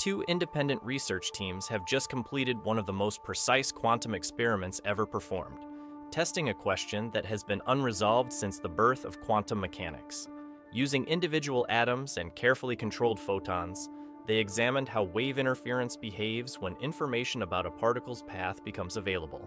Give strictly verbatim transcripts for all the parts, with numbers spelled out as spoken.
Two independent research teams have just completed one of the most precise quantum experiments ever performed, testing a question that has been unresolved since the birth of quantum mechanics. Using individual atoms and carefully controlled photons, they examined how wave interference behaves when information about a particle's path becomes available.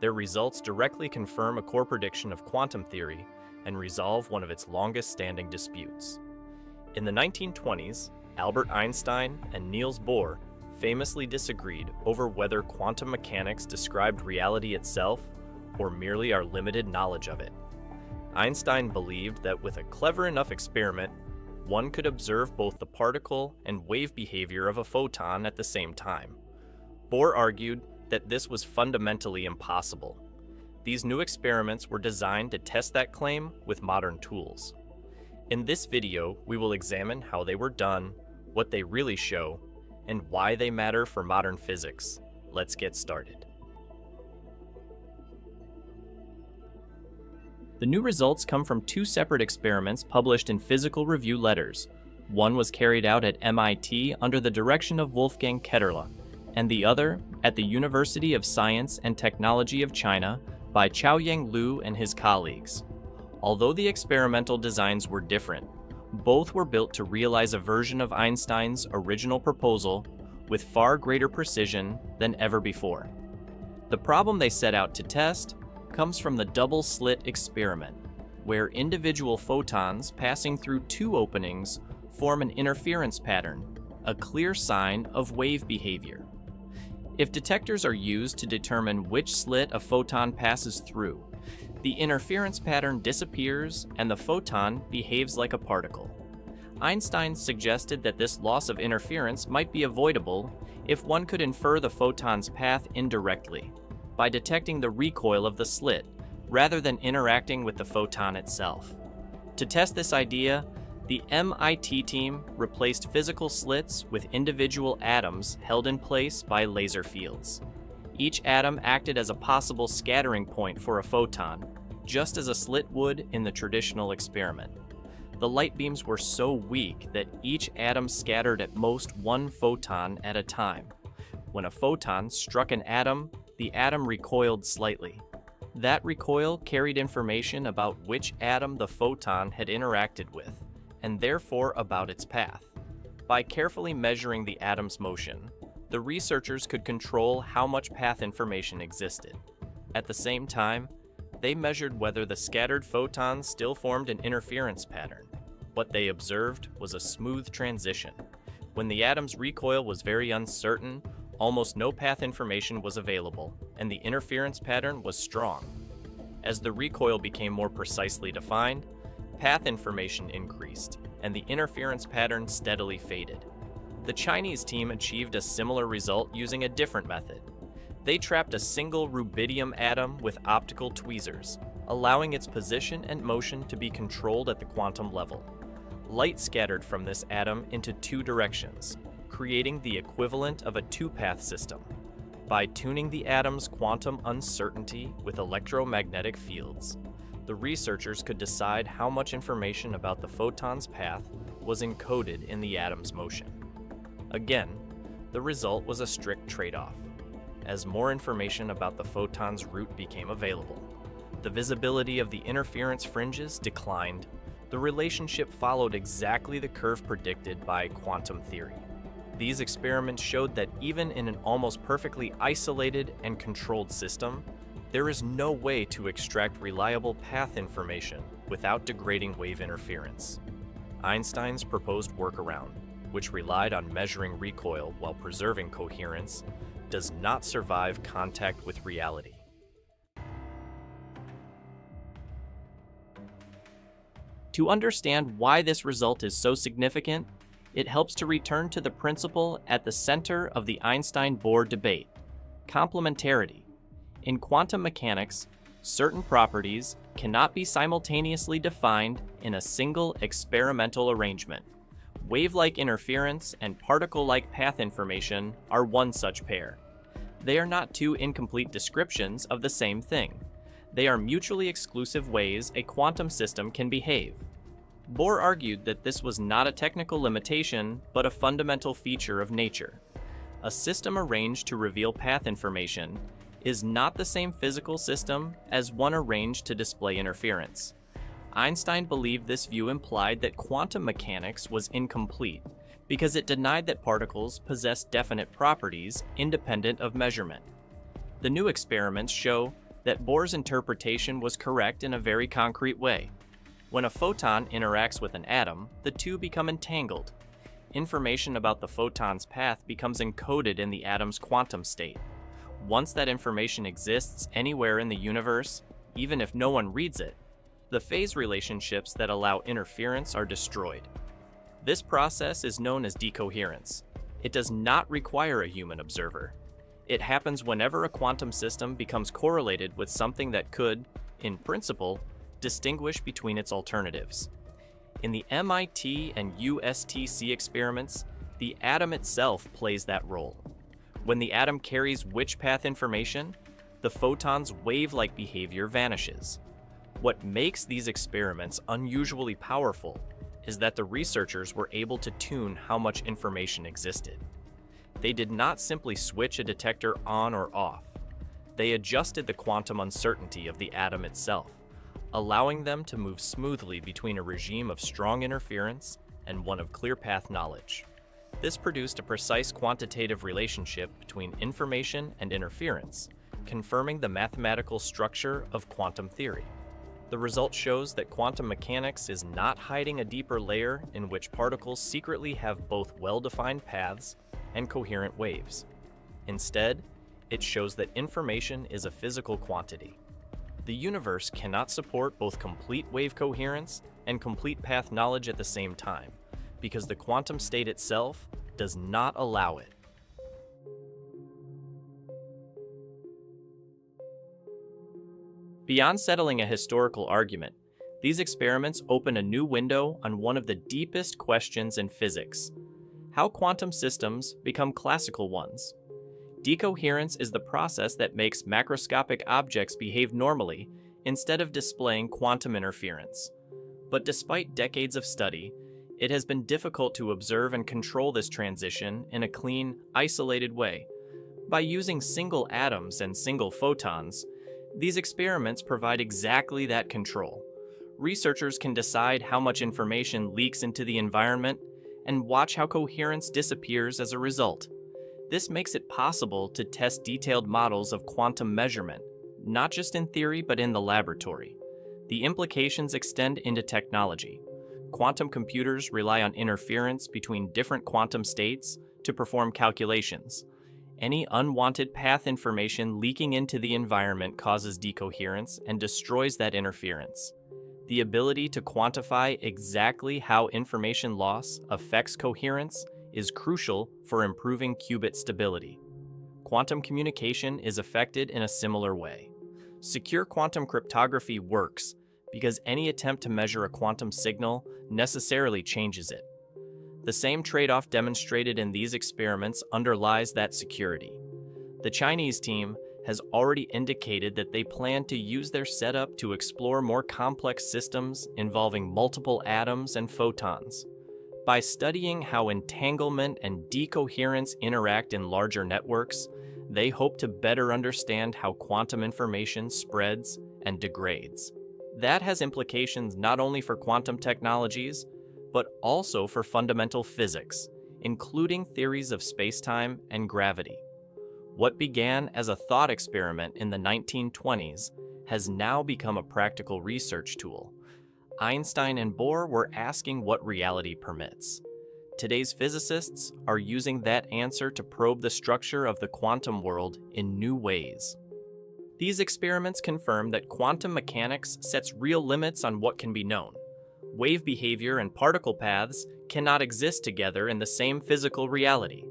Their results directly confirm a core prediction of quantum theory and resolve one of its longest-standing disputes. In the nineteen twenties, Albert Einstein and Niels Bohr famously disagreed over whether quantum mechanics described reality itself or merely our limited knowledge of it. Einstein believed that with a clever enough experiment, one could observe both the particle and wave behavior of a photon at the same time. Bohr argued that this was fundamentally impossible. These new experiments were designed to test that claim with modern tools. In this video, we will examine how they were done, what they really show, and why they matter for modern physics. Let's get started. The new results come from two separate experiments published in Physical Review Letters. One was carried out at M I T under the direction of Wolfgang Ketterle, and the other at the University of Science and Technology of China by Chaoyang Lu and his colleagues. Although the experimental designs were different, both were built to realize a version of Einstein's original proposal with far greater precision than ever before. The problem they set out to test comes from the double-slit experiment, where individual photons passing through two openings form an interference pattern, a clear sign of wave behavior. If detectors are used to determine which slit a photon passes through, the interference pattern disappears and the photon behaves like a particle. Einstein suggested that this loss of interference might be avoidable if one could infer the photon's path indirectly, by detecting the recoil of the slit, rather than interacting with the photon itself. To test this idea, the M I T team replaced physical slits with individual atoms held in place by laser fields. Each atom acted as a possible scattering point for a photon, just as a slit would in the traditional experiment. The light beams were so weak that each atom scattered at most one photon at a time. When a photon struck an atom, the atom recoiled slightly. That recoil carried information about which atom the photon had interacted with, and therefore about its path. By carefully measuring the atom's motion, the researchers could control how much path information existed. At the same time, they measured whether the scattered photons still formed an interference pattern. What they observed was a smooth transition. When the atom's recoil was very uncertain, almost no path information was available, and the interference pattern was strong. As the recoil became more precisely defined, path information increased, and the interference pattern steadily faded. The Chinese team achieved a similar result using a different method. They trapped a single rubidium atom with optical tweezers, allowing its position and motion to be controlled at the quantum level. Light scattered from this atom into two directions, creating the equivalent of a two-path system. By tuning the atom's quantum uncertainty with electromagnetic fields, the researchers could decide how much information about the photon's path was encoded in the atom's motion. Again, the result was a strict trade-off. As more information about the photon's route became available, the visibility of the interference fringes declined. The relationship followed exactly the curve predicted by quantum theory. These experiments showed that even in an almost perfectly isolated and controlled system, there is no way to extract reliable path information without degrading wave interference. Einstein's proposed workaround, which relied on measuring recoil while preserving coherence, does not survive contact with reality. To understand why this result is so significant, it helps to return to the principle at the center of the Einstein-Bohr debate, complementarity. In quantum mechanics, certain properties cannot be simultaneously defined in a single experimental arrangement. Wave-like interference and particle-like path information are one such pair. They are not two incomplete descriptions of the same thing. They are mutually exclusive ways a quantum system can behave. Bohr argued that this was not a technical limitation, but a fundamental feature of nature. A system arranged to reveal path information is not the same physical system as one arranged to display interference. Einstein believed this view implied that quantum mechanics was incomplete because it denied that particles possess definite properties independent of measurement. The new experiments show that Bohr's interpretation was correct in a very concrete way. When a photon interacts with an atom, the two become entangled. Information about the photon's path becomes encoded in the atom's quantum state. Once that information exists anywhere in the universe, even if no one reads it, the phase relationships that allow interference are destroyed. This process is known as decoherence. It does not require a human observer. It happens whenever a quantum system becomes correlated with something that could, in principle, distinguish between its alternatives. In the M I T and U S T C experiments, the atom itself plays that role. When the atom carries which path information, the photon's wave-like behavior vanishes. What makes these experiments unusually powerful is that the researchers were able to tune how much information existed. They did not simply switch a detector on or off. They adjusted the quantum uncertainty of the atom itself, allowing them to move smoothly between a regime of strong interference and one of clear path knowledge. This produced a precise quantitative relationship between information and interference, confirming the mathematical structure of quantum theory. The result shows that quantum mechanics is not hiding a deeper layer in which particles secretly have both well-defined paths and coherent waves. Instead, it shows that information is a physical quantity. The universe cannot support both complete wave coherence and complete path knowledge at the same time, because the quantum state itself does not allow it. Beyond settling a historical argument, these experiments open a new window on one of the deepest questions in physics: how quantum systems become classical ones. Decoherence is the process that makes macroscopic objects behave normally instead of displaying quantum interference. But despite decades of study, it has been difficult to observe and control this transition in a clean, isolated way. By using single atoms and single photons, these experiments provide exactly that control. Researchers can decide how much information leaks into the environment and watch how coherence disappears as a result. This makes it possible to test detailed models of quantum measurement, not just in theory but in the laboratory. The implications extend into technology. Quantum computers rely on interference between different quantum states to perform calculations. Any unwanted path information leaking into the environment causes decoherence and destroys that interference. The ability to quantify exactly how information loss affects coherence is crucial for improving qubit stability. Quantum communication is affected in a similar way. Secure quantum cryptography works because any attempt to measure a quantum signal necessarily changes it. The same trade-off demonstrated in these experiments underlies that security. The Chinese team has already indicated that they plan to use their setup to explore more complex systems involving multiple atoms and photons. By studying how entanglement and decoherence interact in larger networks, they hope to better understand how quantum information spreads and degrades. That has implications not only for quantum technologies, but also for fundamental physics, including theories of spacetime and gravity. What began as a thought experiment in the nineteen twenties has now become a practical research tool. Einstein and Bohr were asking what reality permits. Today's physicists are using that answer to probe the structure of the quantum world in new ways. These experiments confirm that quantum mechanics sets real limits on what can be known. Wave behavior and particle paths cannot exist together in the same physical reality.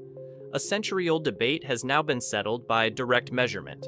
A century-old debate has now been settled by direct measurement.